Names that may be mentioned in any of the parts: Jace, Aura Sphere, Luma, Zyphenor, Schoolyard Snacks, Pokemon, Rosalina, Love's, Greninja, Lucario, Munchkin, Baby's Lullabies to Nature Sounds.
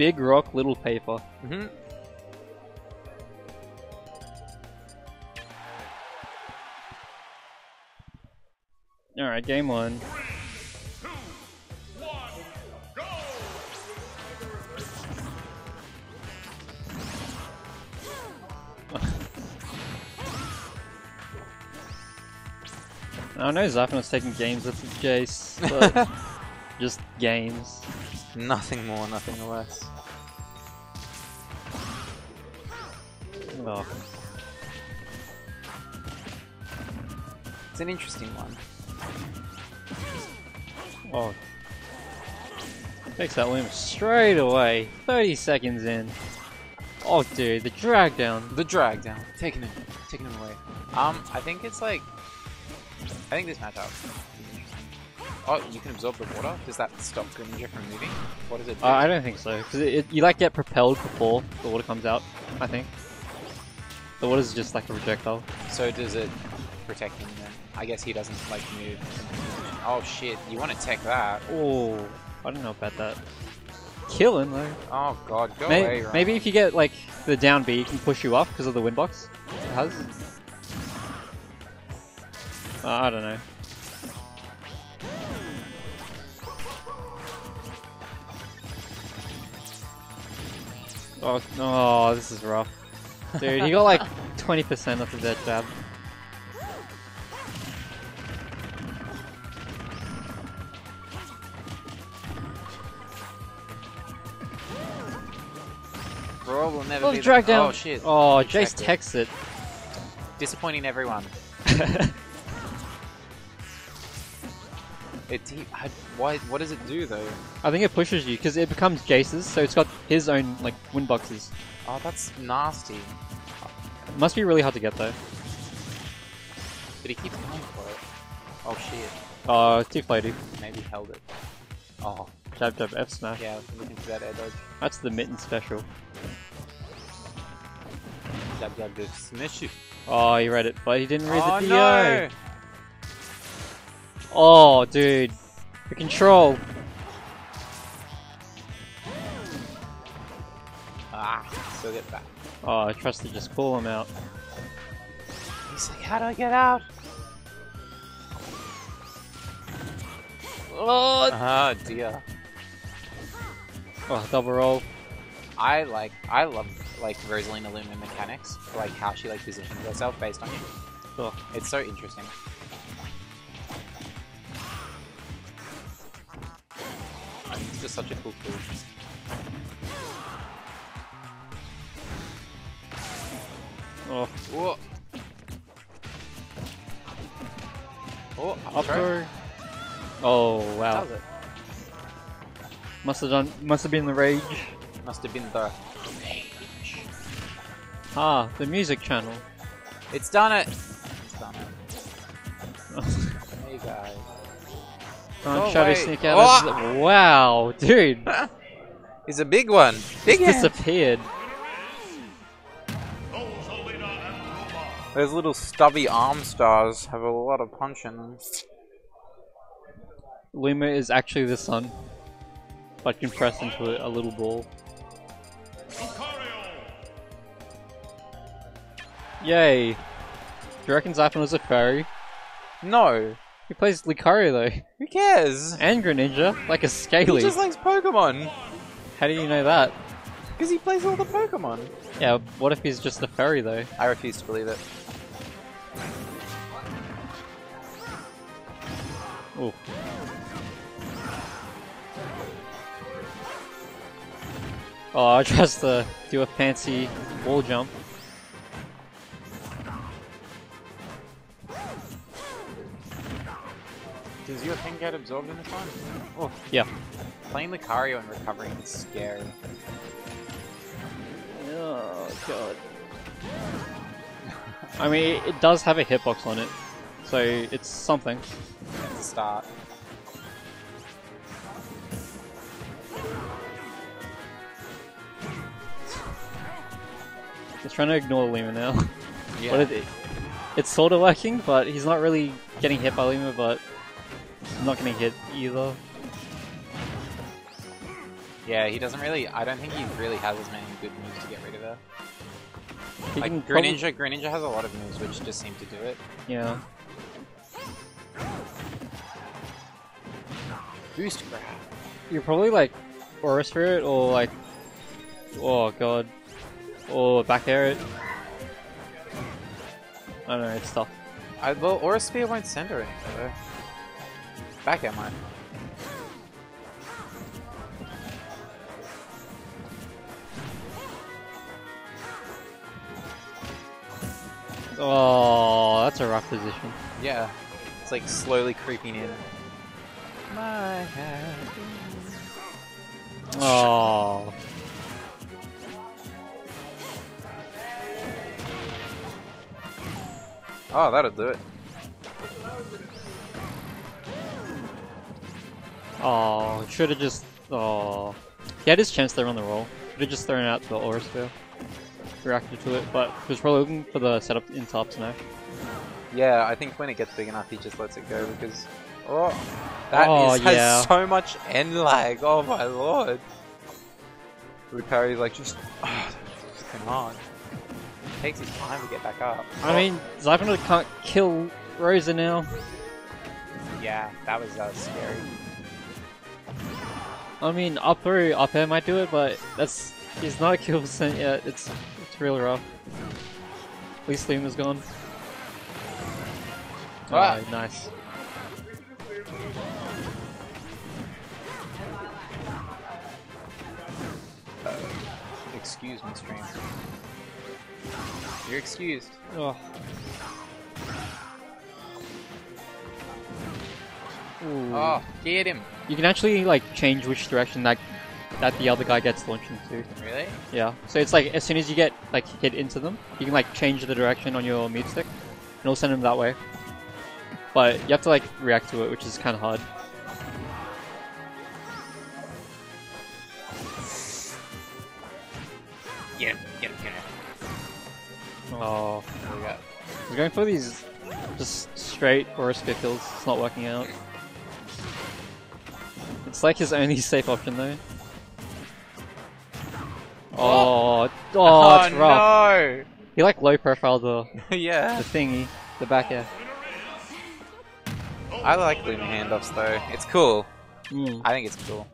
Big rock, little paper. Mm-hmm. Alright, game one. 3, 2, 1, go! I know Zyphenor's taking games with Jace, but just games. Nothing more, nothing less. Oh. It's an interesting one. Oh. Takes that limb straight away. 30 seconds in. Oh dude, the drag down. The drag down. Taking him away. I think it's like... I think this matchup. Oh, you can absorb the water? Does that stop Greninja from moving? What does it do? I don't think so. Because you like get propelled before the water comes out, I think. The water's just like a projectile. So does it protect him then? I guess he doesn't like move. Oh shit, you want to tech that. Oh, I don't know about that. Kill him though. Oh god, go away, Ryan. Maybe if you get like the down B, it can push you up because of the wind box it has. I don't know. Oh, oh, this is rough. Dude, you got like 20% off of that jab. Brawl will never be dragged down. Oh, shit. Oh, Jace techs it. Disappointing everyone. What does it do though? I think it pushes you because it becomes Jace's, so it's got his own like wind boxes. Oh, that's nasty. It must be really hard to get though. But he keeps going for it. Oh shit. Oh, it's too flaky. Maybe held it. Oh, jab jab F smash. Yeah, looking for that air dodge. That's the mitten special. Jab jab F smash you. Oh, he read it, but he didn't read the DO. No! Oh, dude. The control. Ah, still get back. Oh, I trust to just pull him out. He's like, how do I get out? Oh, dear. Oh, double roll. I love Rosalina Luma mechanics, like how she like positions herself based on you. Oh. It's so interesting. It's just such a cool tool. Oh. Whoa. Oh, up throw. Oh wow. That was it. Must have been the rage. Must have been the rage. Ah, the music channel. It's done it! It's done it. Hey guys. Can't shadow sneak out. Oh. Wow, dude. He's a big one. Big hand. Disappeared. Those little stubby arm stars have a lot of punch in them. Luma is actually the sun, but compressed into a little ball. Lucario. Yay. Do you reckon Zyphenor was a fairy? No. He plays Lucario though. Who cares? And Greninja, like a scaly. He just likes Pokemon. How do you know that? Because he plays all the Pokemon. Yeah, what if he's just a fairy though? I refuse to believe it. Ooh. Oh, I tries to do a fancy wall jump. Does your thing get absorbed in this one? Oh, yeah. Playing Lucario and recovering is scary. Oh, god. I mean, it does have a hitbox on it, so it's something. That's a start. Just trying to ignore Luma now. Yeah. It's sort of working, but he's not really getting hit by Luma, but... I'm not gonna hit either. Yeah, he doesn't really. I don't think he really has as many good moves to get rid of her. He like Greninja, probably... Greninja has a lot of moves which just seem to do it. Yeah. Boost grab. You're probably like Aura Sphere or like. Oh god. Or back air it. I don't know, it's tough. Well, Aura Sphere won't send her anything though. Back air mine. Oh, that's a rough position. Yeah, it's like slowly creeping in. My head. Oh. Oh, that'll do it. Oh, should have just. Oh, he had his chance there on the roll. Should have just thrown out the Aura Sphere. Reacted to it, but he was probably looking for the setup in top smash. Yeah, I think when it gets big enough, he just lets it go because that has so much end lag. Oh my lord! Lucario's like just come on. It takes his time to get back up. I mean, Zyphenor can't kill Rosa now. Yeah, that was scary. I mean, up air might do it, but that's. He's not a kill percent yet, it's real rough. At least Luma's gone. Alright, ah. Nice. Excuse me, stream. You're excused. Oh. Ooh. Oh, get him! You can actually like change which direction that the other guy gets launched into. Really? Yeah. So it's like, as soon as you get, like, hit into them, you can, like, change the direction on your move stick, and it'll send them that way. But you have to, like, react to it, which is kind of hard. Get him, get him, get him. Oh. There we go. He's going for these just straight Aura Sphere kills. It's not working out. It's like his only safe option, though. Oh, that's rough. No. He like low profile the the thingy, the back air. I like Luma handoffs though. It's cool. Mm. I think it's cool.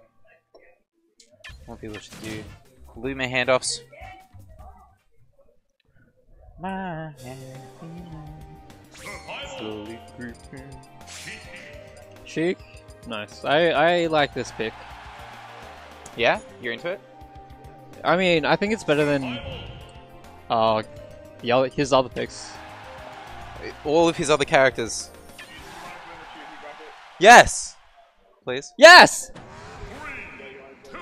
More people should do Luma handoffs. Cheek, nice. I like this pick. Yeah, you're into it. I mean, I think it's better than his other picks. All of his other characters. Yes! Please? Yes! 3,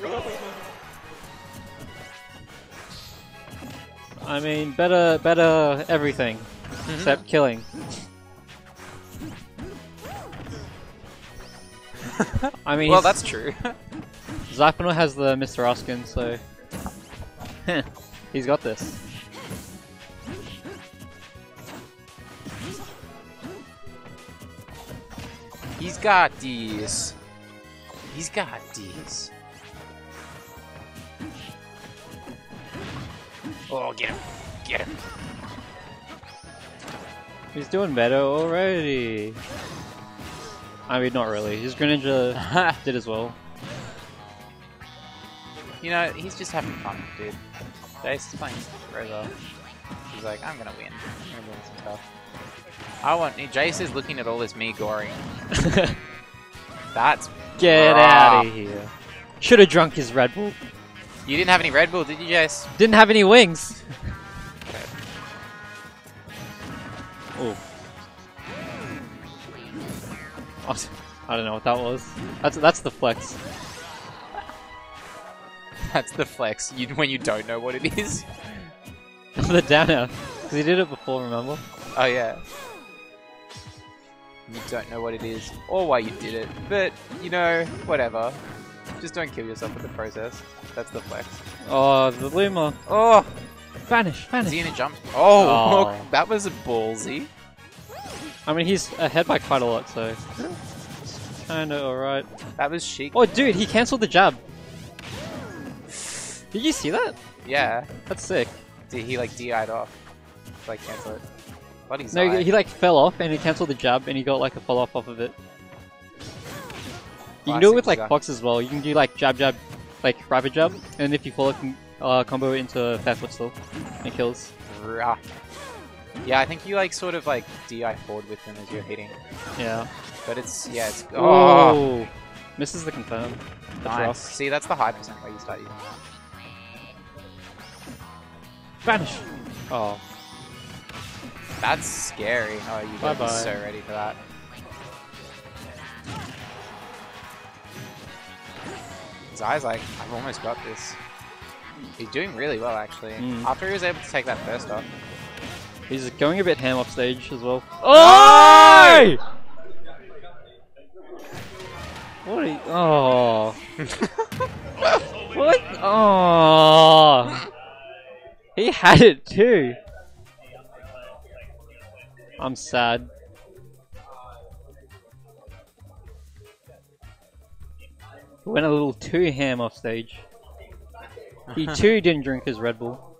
2, 1, I mean, better everything. Mm-hmm. Except killing. I mean, well, that's true. Zyphenor has the Mr. Oskin, so he's got this. He's got these. He's got these. Oh, get him! Get him! He's doing better already. I mean, not really. His Greninja did as well. You know, he's just having fun, dude. Jace is playing Rosa. He's like, I'm gonna win. I'm gonna win some stuff. Jace is looking at all this me gory. That's get out of here. Should have drunk his Red Bull. You didn't have any Red Bull, did you, Jace? Didn't have any wings. Okay. Oh. I don't know what that was. That's the flex. That's the flex, when you don't know what it is. The downer, because he did it before, remember? Oh yeah. You don't know what it is, or why you did it, but, you know, whatever. Just don't kill yourself with the process. That's the flex. Oh, the Luma. Oh! Vanish, vanish. Is he in a jump? Oh, look, that was ballsy. I mean, he's ahead by quite a lot, so... kinda alright. That was chic. Oh dude, he cancelled the jab. Did you see that? Yeah. That's sick. Dude, he like DI'd off. Like cancel it. Buddy's no, he like fell off and he cancelled the jab and he got like a fall off of it. You can do it with like Fox as well. You can do like jab jab, like rapid jab, and if you fall off, you can combo into fat footstool and it kills. Rah. Yeah, I think you like sort of like DI forward with him as you're hitting. Yeah. But it's yeah, it's oh, ooh. Misses the confirm. That's nice. Rough. See, that's the high percent where you start using that. Vanish. Oh. That's scary. Oh, you guys are so ready for that. Zai's like, I've almost got this. He's doing really well actually. Mm. After he was able to take that first off. He's going a bit ham off stage as well. Oh! What are you? Oh. What? Oh. He had it too. I'm sad. He went a little too ham off stage. He too didn't drink his Red Bull.